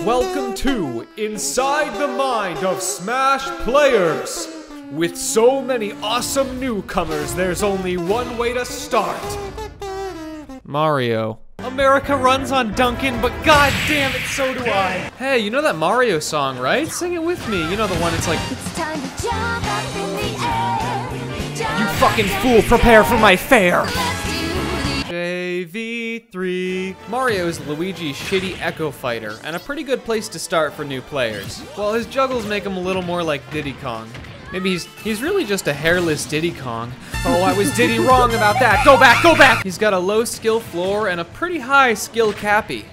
Welcome to Inside the Mind of Smash Players! With so many awesome newcomers, there's only one way to start. Mario. America runs on Duncan, but goddamn it, so do I. Hey, you know that Mario song, right? Sing it with me. You know the one, it's like, it's time to jump up in the air. Jump, you fucking fool, prepare for my fare. JV3. Mario is Luigi's shitty echo fighter, and a pretty good place to start for new players. Well, his juggles make him a little more like Diddy Kong. Maybe he's really just a hairless Diddy Kong. Oh, I was Diddy wrong about that. Go back, go back! He's got a low skill floor and a pretty high skill cappy.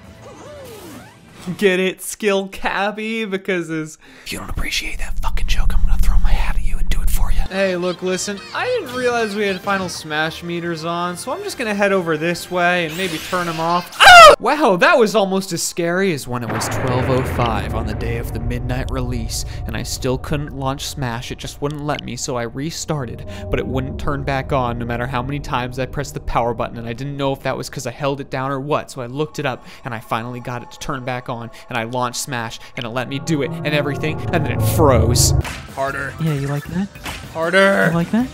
Get it, skill cappy? Because his... If you don't appreciate that fucking joke, I'm gonna throw my hat at you and do it for you. Hey, look, listen, I didn't realize we had Final Smash meters on, so I'm just gonna head over this way and maybe turn him off. Oh! Wow, that was almost as scary as when it was 12:05 on the day of the midnight release, and I still couldn't launch Smash, it just wouldn't let me, so I restarted, but it wouldn't turn back on no matter how many times I pressed the power button, and I didn't know if that was because I held it down or what, so I looked it up, and I finally got it to turn back on, and I launched Smash, and it let me do it, and everything, and then it froze. Harder. Yeah, you like that? Harder! You like that?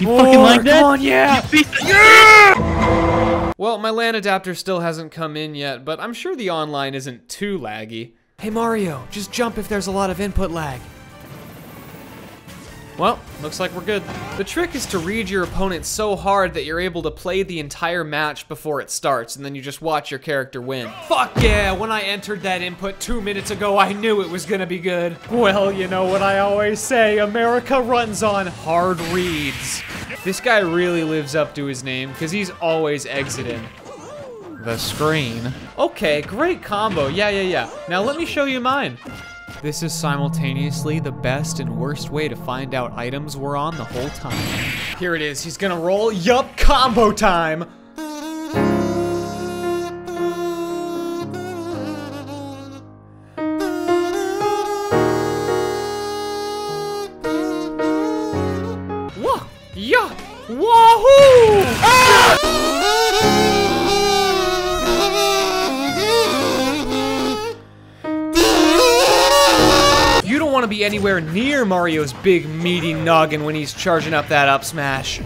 You fucking like that? Come on, yeah! Yeah! Well, my LAN adapter still hasn't come in yet, but I'm sure the online isn't too laggy. Hey Mario, just jump if there's a lot of input lag. Well, looks like we're good. The trick is to read your opponent so hard that you're able to play the entire match before it starts, and then you just watch your character win. Fuck yeah, when I entered that input 2 minutes ago, I knew it was gonna be good. Well, you know what I always say, America runs on hard reads. This guy really lives up to his name, because he's always exiting the screen. Okay, great combo, yeah. Now let me show you mine. This is simultaneously the best and worst way to find out items we're on the whole time. Here it is, he's gonna roll, yup, combo time! Whoa, yeah, wahoo! Ah! Want to be anywhere near Mario's big meaty noggin when he's charging up that up smash.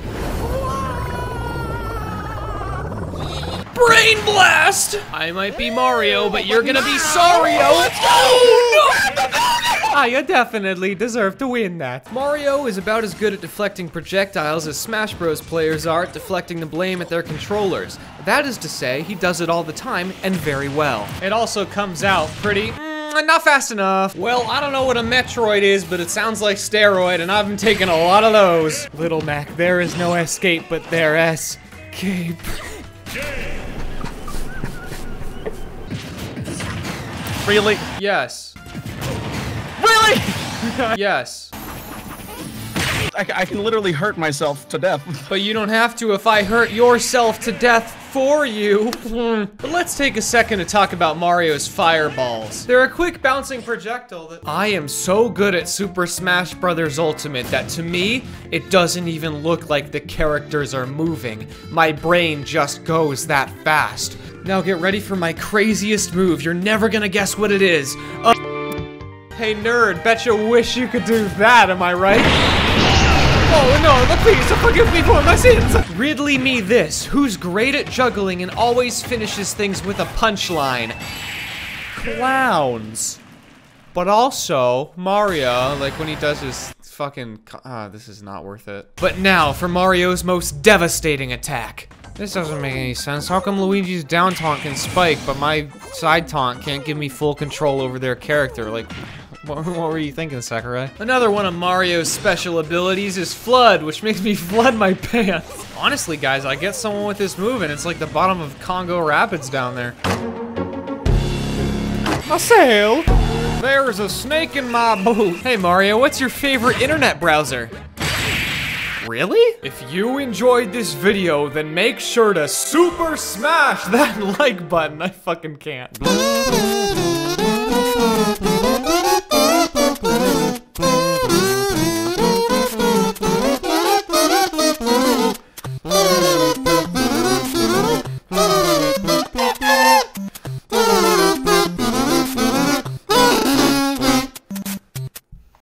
Brain blast! I might be Mario, but you're gonna be Sario. Oh no! I definitely deserve to win that. Mario is about as good at deflecting projectiles as Smash Bros. Players are at deflecting the blame at their controllers. That is to say, he does it all the time and very well. It also comes out pretty... not fast enough. Well, I don't know what a Metroid is, but it sounds like steroid, and I've been taking a lot of those. Little Mac, there is no escape, but there escape. Really? Yes. Really? Yes. I can literally hurt myself to death. But you don't have to if I hurt yourself to death for you. But let's take a second to talk about Mario's fireballs. They're a quick bouncing projectile that... I am so good at Super Smash Bros. Ultimate that to me, it doesn't even look like the characters are moving. My brain just goes that fast. Now get ready for my craziest move. You're never gonna guess what it is. Hey nerd, betcha wish you could do that, am I right? Oh no, please forgive me for my sins! Ridley me this, who's great at juggling and always finishes things with a punchline. Clowns. But also, Mario, like when he does his fucking, this is not worth it. But now for Mario's most devastating attack. This doesn't make any sense. How come Luigi's down taunt can spike, but my side taunt can't give me full control over their character? Like, what were you thinking, Sakurai? Another one of Mario's special abilities is Flood, which makes me flood my pants. Honestly, guys, I get someone with this move and it's like the bottom of Congo Rapids down there. I sail. There's a snake in my boot. Hey, Mario, what's your favorite internet browser? Really? If you enjoyed this video, then make sure to super smash that like button. I fucking can't.